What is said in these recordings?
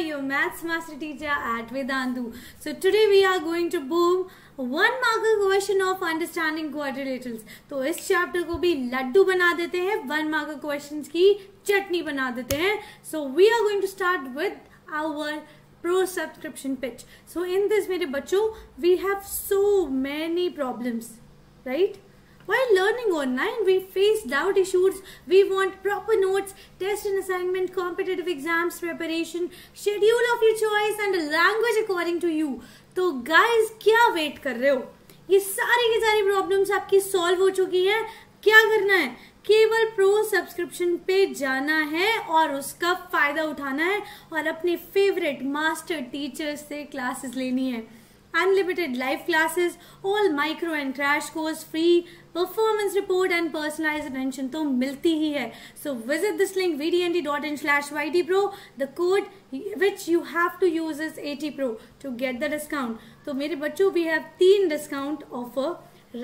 your maths master teacher at Vedantu. So today we are going to boom one marker question of understanding quadrilaterals. तो इस chapter को भी लड्डू बना देते हैं, वन मार्कर क्वेश्चंस की चटनी बना देते हैं. So we are going to start with our pro subscription pitch. So in this मेरे बच्चों we have so many problems, right? While learning online, we face doubt issues, we want proper notes, test and assignment, competitive exams, preparation, schedule of your choice and a language according to you. तो guys क्या wait कर रहे हो? ये सारी की सारी problems आपकी solve हो चुकी है. क्या करना है? केवल pro subscription पे जाना है और उसका फायदा उठाना है और अपने favorite master teachers से classes लेनी है. Unlimited live classes, all micro and crash course, free performance report and personalized attention तो मिलती ही है. So visit this link vdnt.in/ydpro. The code which you have to use is ATPro to get the discount. तो मेरे बच्चों we have 3 discount offer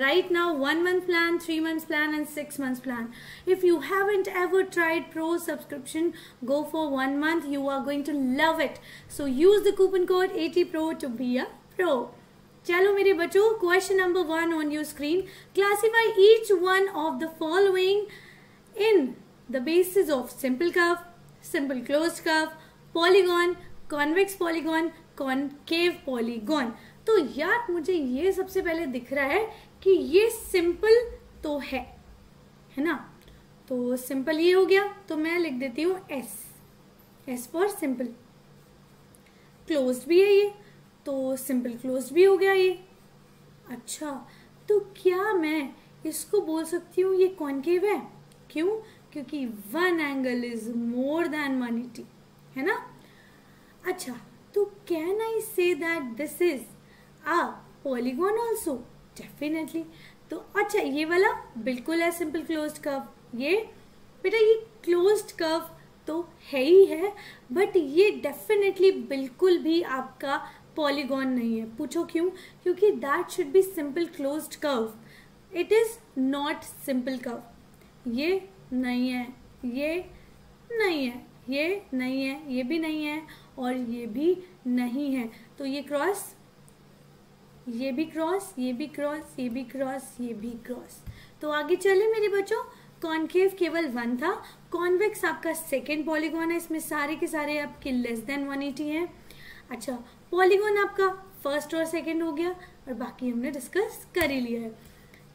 right now: 1 month plan, 3 months plan and 6 months plan. If you haven't ever tried pro subscription, go for 1 month. You are going to love it. So use the coupon code ATPro to be a pro. चलो मेरे बच्चों, question number 1 on your screen. Classify each one of the following in the basis of simple curve, simple closed curve, polygon, convex polygon, concave polygon. तो यार मुझे ये सबसे पहले दिख रहा है कि ये simple तो है ना? तो simple ये हो गया, तो मैं लिख देती हूँ S. S for simple. Closed भी है ये, तो सिंपल क्लोज भी हो गया ये. अच्छा, तो क्या मैं इसको बोल सकती हूँ ये कॉनकेव है? क्यों? क्योंकि one angle is more than 180, है ना? अच्छा, तो can I say that this is a polygon also? Definitely. तो अच्छा, ये वाला बिल्कुल है सिंपल क्लोज्ड कर्व. ये बेटा ये क्लोज्ड कर्व तो है ही है, बट ये डेफिनेटली बिल्कुल भी आपका पॉलीगॉन नहीं है. पूछो क्यों? क्योंकि that should be simple closed curve. It is not simple curve. ये नहीं है, ये नहीं है, ये नहीं है, ये भी नहीं है और ये भी नहीं है. तो ये क्रॉस, ये भी क्रॉस, ये भी क्रॉस, ये भी क्रॉस, ये भी क्रॉस. तो आगे चले मेरे बच्चों, कॉनकेव केवल 1 था. कॉन्वेक्स आपका सेकेंड पॉलीगॉन है, इसमें सारे के सारे आपके लेस देन 180 है. अच्छा, पॉलीगॉन आपका फर्स्ट और सेकंड हो गया और बाकी हमने डिस्कस कर ही लिया है.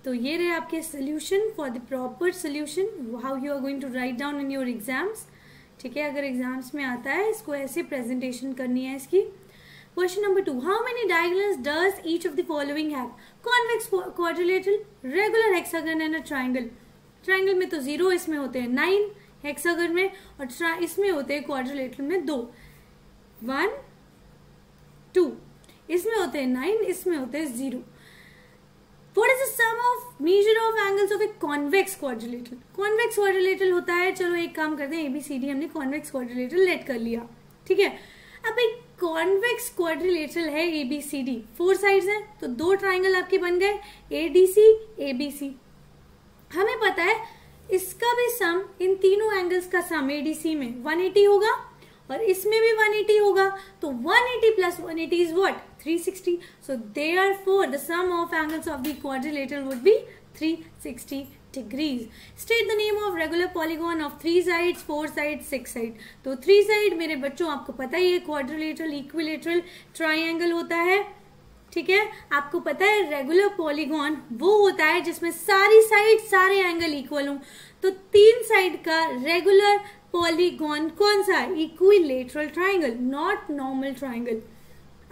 तो ये रहे आपके solution for the proper solution, how you are going to write down in your exams. ठीक है, अगर एग्जाम्स में आता है इसको ऐसे प्रेजेंटेशन करनी है इसकी. Question number 2, how many diagonals does each of the following have? Convex quadrilateral, regular hexagon and a triangle. Triangle में तो 0, इसमें होते हैं 9 हेक्सागन में, और इसमें होते हैं क्वाड्रिलेटरल में 2, 1, 2. इसमें होते हैं 9, इसमें होते हैं 0. What is the sum of measure of angles of a convex quadrilateral? Convex quadrilateral होता है, चलो एक काम करते हैं, ABCD हमने convex quadrilateral लेट कर लिया. ठीक है, अब एक convex quadrilateral है ABCD, 4 साइड्स हैं, तो 2 ट्राइंगल आपके बन गए ADC, ABC. हमें पता है इसका भी सम, इन तीनों एंगल्स का सम ADC में 180 होगा और इसमें भी 180 होगा. तो 180 plus 180 is what? 360. So therefore the sum of angles of the quadrilateral would be 360 degrees. State the name of regular polygon of 3 sides, 4 sides, 6 sides. तो 3 side मेरे बच्चों आपको पता ही है क्वाड्रिलेटरल, इक्विलेटरल, ट्राइंगल होता है. ठीक है, आपको पता है रेगुलर पॉलीगॉन वो होता है जिसमें सारी साइड सारे एंगल इक्वल हो. तो 3 साइड का रेगुलर पॉलीगॉन कौन सा है? Equilateral triangle, not normal triangle.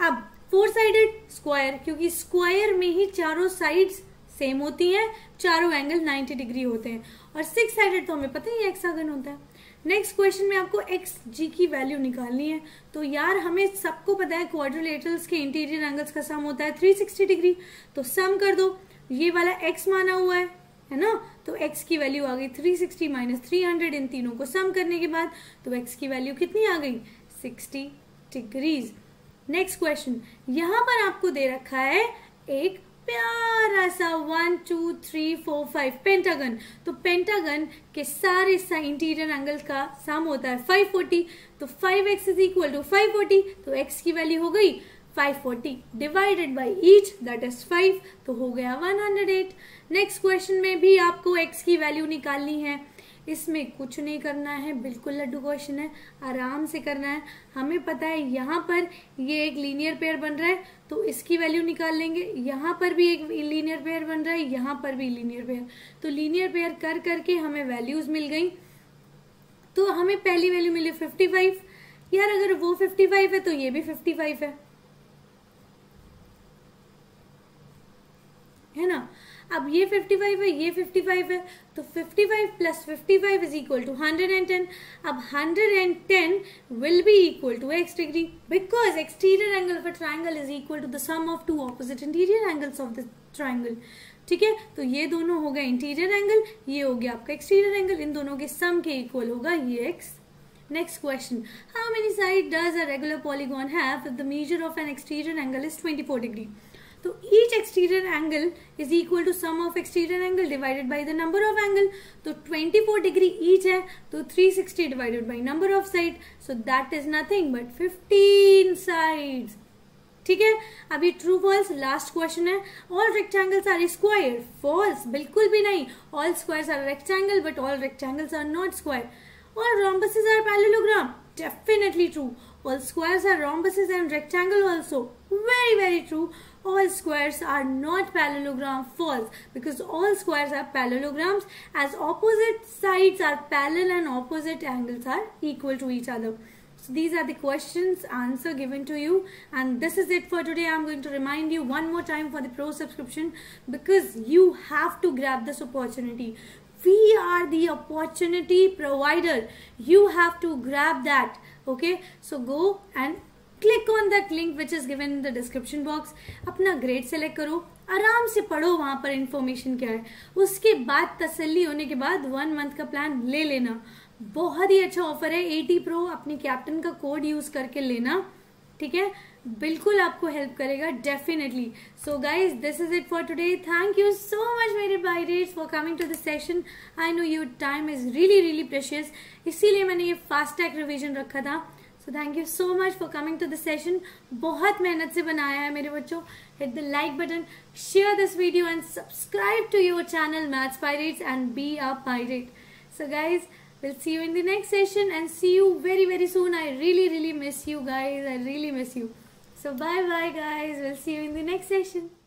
अब 4 साइडेड स्क्वायर, क्योंकि स्क्वायर में ही चारों साइड्स सेम होती हैं, चारों एंगल 90 डिग्री होते हैं. और 6 साइडेड तो हमें पता ही हेक्सागन होता है. नेक्स्ट क्वेश्चन में आपको एक्स जी की वैल्यू निकालनी है. तो यार हमें सबको पता है क्वाड्रिलेटरल्स के इंटीरियर एंगल्स का सम होता है 360 डिग्री. तो सम कर दो, ये वाला एक्स माना हुआ है ना? तो एक्स की वैल्यू आ गई 360 माइनस 300. इन तीनों को सम करने के बाद तो एक्स की वैल्यू कितनी आ गई? 60 डिग्रीज. नेक्स्ट क्वेश्चन, यहाँ पर आपको दे रखा है एक प्यारा सा 1 2 3 4 5 पेंटागन। तो पेंटागन के सारे इंटीरियर एंगल का सम होता है 540। तो 5x इज इक्वल टू 540। तो x की वैल्यू हो गई 540 divided by each that is 5, तो हो गया 108। नेक्स्ट क्वेश्चन में भी आपको x की वैल्यू निकालनी है। इसमें कुछ नहीं करना है, बिल्कुल लड्डू क्वेश्चन है, आराम से करना है। हमें पता है यहाँ पर ये एक लीनियर पेयर बन रहा है तो इसकी वैल्यू निकाल लेंगे। यहाँ पर भी एक लीनियर पेयर बन रहा है, यहाँ पर भी लीनियर पेयर, तो लीनियर पेयर कर करके हमें वैल्यूज मिल गई। तो हमें पहली वैल्यू मिली 55। यार अगर वो 55 है तो ये भी 55 है ना। अब ये 55 है, ये 55 है, तो 55 प्लस 55 इज इक्वल टू 110। अब 110 will be equal to x degree because exterior angle of a triangle is equal to the sum of two opposite interior angles of the triangle. ठीक है, तो ये दोनों हो गया इंटीरियर एंगल, ये हो गया आपका एक्सटीरियर एंगल, इन दोनों के सम के इक्वल होगा ये x। Next question, how many sides does a regular polygon have if the measure of an exterior angle is 24 degree? तो each exterior angle is equal to sum of exterior angle divided by the number of angle. तो 24 degree each है, तो 360 divided by number of side, so that is nothing but 15 sides. ठीक है, अभी true false last question है। All rectangles are square. False, बिल्कुल भी नहीं। All squares are rectangle, but all rectangles are not square. All rhombuses are parallelogram. Definitely true. All squares are rhombuses and rectangle also. Very very true. All squares are not parallelogram. False, because all squares are parallelograms as opposite sides are parallel and opposite angles are equal to each other. So these are the questions answer given to you, and this is it for today. I am going to remind you one more time for the pro subscription because you have to grab this opportunity. We are the opportunity provider. You have to grab that. Okay, so go and click on that link which is given in the description box. अपना grade select करो, आराम से पढ़ो वहाँ पर information क्या है। उसके बाद तसल्ली होने के बाद 1 month का प्लान ले लेना। बहुत ही अच्छा ऑफर है 80 प्रो, अपने कैप्टन का कोड यूज करके लेना। ठीक है, बिल्कुल आपको हेल्प करेगा definitely. So guys this is it for today. Thank you so much मेरे pirates for coming to this session. I know your time is really really precious, इसीलिए मैंने ये फास्ट ट्रैक रिविजन रखा था। So thank you so much for coming to this session. बहुत मेहनत से बनाया है मेरे बच्चों। Hit the like button, share this video and subscribe to your channel Maths Pirates and be a pirate. So guys, we'll see you in the next session and see you very very soon. I really really miss you guys. I really miss you. So bye bye guys. We'll see you in the next session.